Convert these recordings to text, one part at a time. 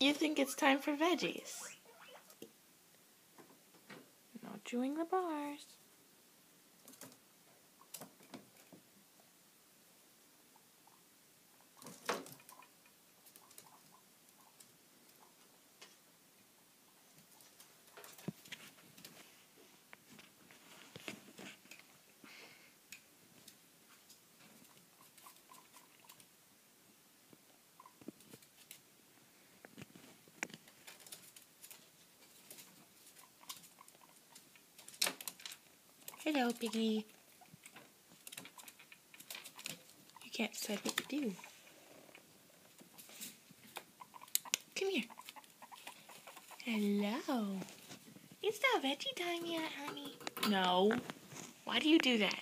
You think it's time for veggies? No chewing the bars. Hello, piggy. You can't decide what to do. Come here. Hello. It's not veggie time yet, honey. No. Why do you do that?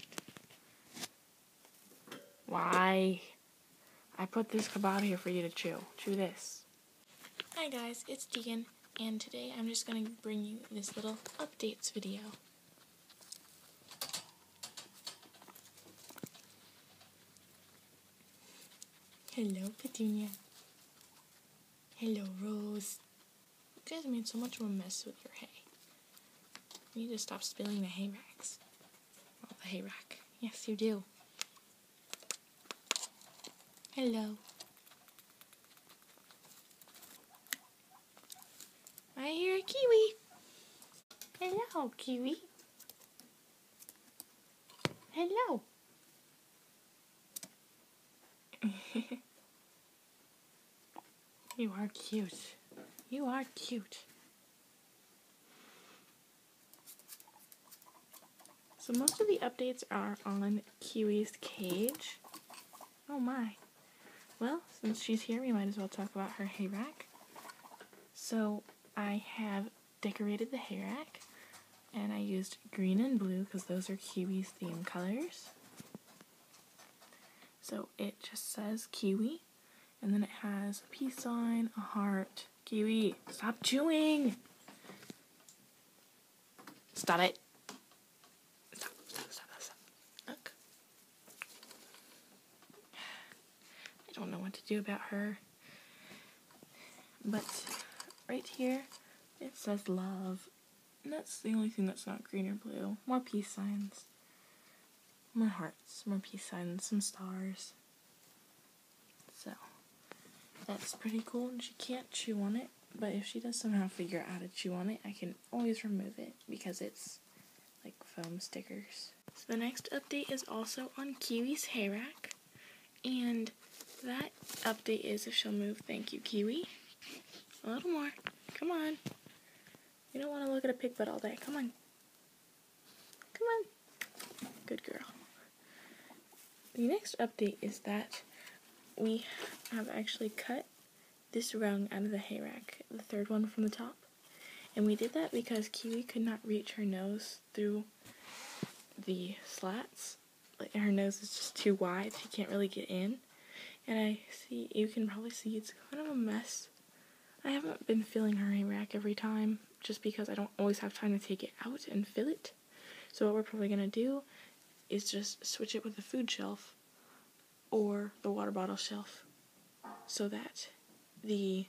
Why? I put this kebab here for you to chew. Chew this. Hi guys, it's Deegan, and today I'm just going to bring you this little updates video. Hello, Petunia. Hello, Rose. You guys made so much of a mess with your hay. You need to stop spilling the hay racks. Well, the hay rack. Yes, you do. Hello. I hear a kiwi. Hello, kiwi. Hello. You are cute. You are cute. So most of the updates are on Kiwi's cage. Oh my. Well, since she's here, we might as well talk about her hay rack. So I have decorated the hay rack, and I used green and blue because those are Kiwi's theme colors. So it just says Kiwi, and then it has a peace sign, a heart. Kiwi, stop chewing! Stop it. Stop. Look. I don't know what to do about her. But right here, it says love. And that's the only thing that's not green or blue. More peace signs. More hearts, more peace signs, some stars. So, that's pretty cool. And she can't chew on it, but if she does somehow figure out how to chew on it, I can always remove it because it's like foam stickers. So the next update is also on Kiwi's hay rack. And that update is if she'll move. Thank you, Kiwi. A little more. Come on. You don't want to look at a pig butt all day. Come on. Come on. Good girl. The next update is that we have actually cut this rung out of the hay rack, the third one from the top, and we did that because Kiwi could not reach her nose through the slats. Like, her nose is just too wide, she can't really get in, and I see, you can probably see it's kind of a mess. I haven't been filling her hay rack every time just because I don't always have time to take it out and fill it, so what we're probably going to do is just switch it with the food shelf or the water bottle shelf so that the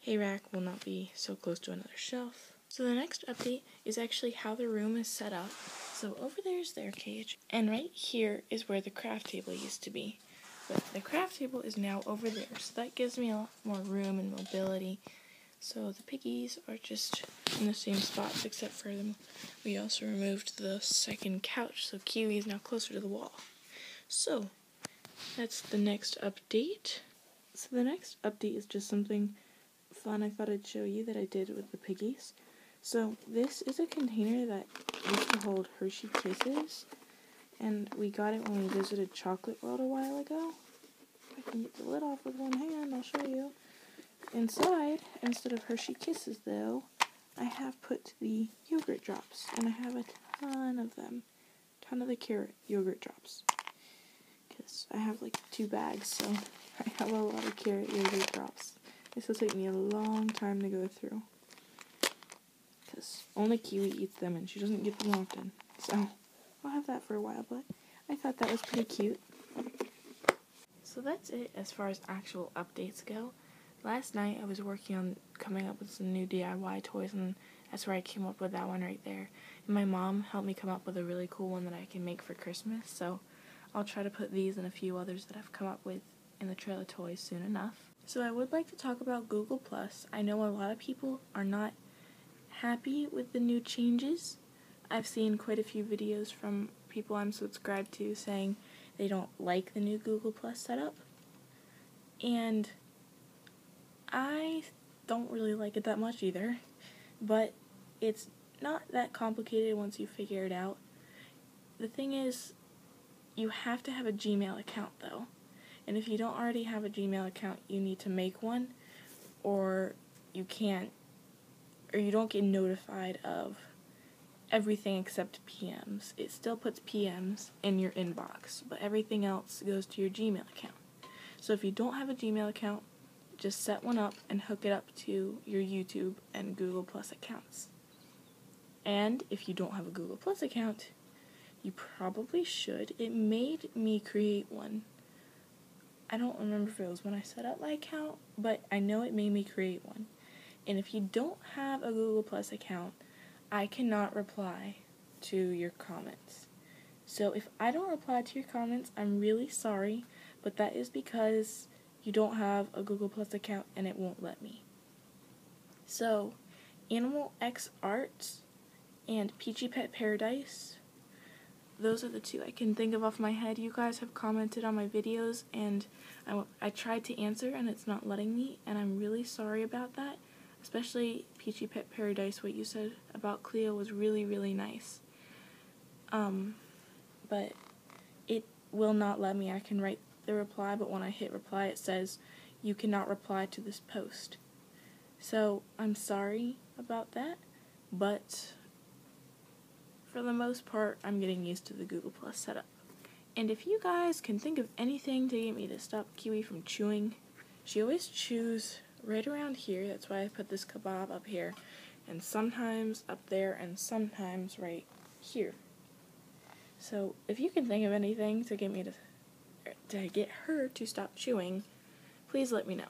hay rack will not be so close to another shelf. So the next update is actually how the room is set up. So over there is their cage, and right here is where the craft table used to be. But the craft table is now over there, so that gives me a lot more room and mobility. So the piggies are just in the same spots, except for them. We also removed the second couch, so Kiwi is now closer to the wall. So, that's the next update. So the next update is just something fun I thought I'd show you that I did with the piggies. So this is a container that used to hold Hershey Kisses, and we got it when we visited Chocolate World a while ago. If I can get the lid off with one hand, I'll show you. Inside, instead of Hershey Kisses though, I have put the yogurt drops, and I have a ton of them. Ton of the carrot yogurt drops. Because I have like 2 bags, so I have a lot of carrot yogurt drops. This will take me a long time to go through. because only Kiwi eats them and she doesn't get them often. So I'll have that for a while, but I thought that was pretty cute. So that's it as far as actual updates go. Last night I was working on coming up with some new DIY toys, and that's where I came up with that one right there. And my mom helped me come up with a really cool one that I can make for Christmas, so I'll try to put these and a few others that I've come up with in the trail of toys soon enough. So I would like to talk about Google+. I know a lot of people are not happy with the new changes. I've seen quite a few videos from people I'm subscribed to saying they don't like the new Google+ setup, and I don't really like it that much either, but it's not that complicated once you figure it out. The thing is, you have to have a Gmail account though, and if you don't already have a Gmail account, you need to make one, or you can't, or you don't get notified of everything except PMs. It still puts PMs in your inbox, but everything else goes to your Gmail account. So if you don't have a Gmail account, just set one up and hook it up to your YouTube and Google+ accounts. And if you don't have a Google+ account, you probably should. It made me create one. I don't remember if it was when I set up my account, but I know it made me create one. And if you don't have a Google+ account, I cannot reply to your comments. So if I don't reply to your comments, I'm really sorry, but that is because you don't have a Google+ account and it won't let me. So Animal X Art and Peachy Pet Paradise, those are the two I can think of off my head. You guys have commented on my videos and I tried to answer and it's not letting me, and I'm really sorry about that. Especially Peachy Pet Paradise, what you said about Cleo was really, really nice. But it will not let me. I can write the reply, but when I hit reply it says, you cannot reply to this post. So I'm sorry about that, but for the most part I'm getting used to the Google+ setup. And if you guys can think of anything to get me to stop Kiwi from chewing, she always chews right around here, that's why I put this kebab up here, and sometimes up there, and sometimes right here. So if you can think of anything to get me to get her to stop chewing, please let me know.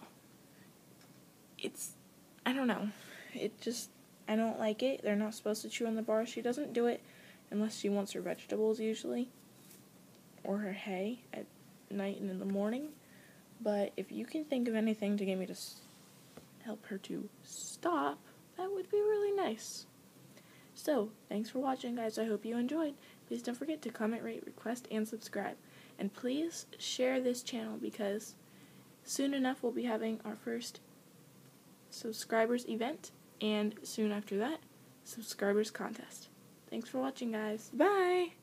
It's, I don't know, it just, I don't like it. They're not supposed to chew on the bar. She doesn't do it unless she wants her vegetables usually, or her hay at night and in the morning. But if you can think of anything to get me to help her to stop, that would be really nice. So, thanks for watching, guys. I hope you enjoyed. Please don't forget to comment, rate, request, and subscribe. And please share this channel, because soon enough we'll be having our first subscribers event, and soon after that, subscribers contest. Thanks for watching, guys. Bye!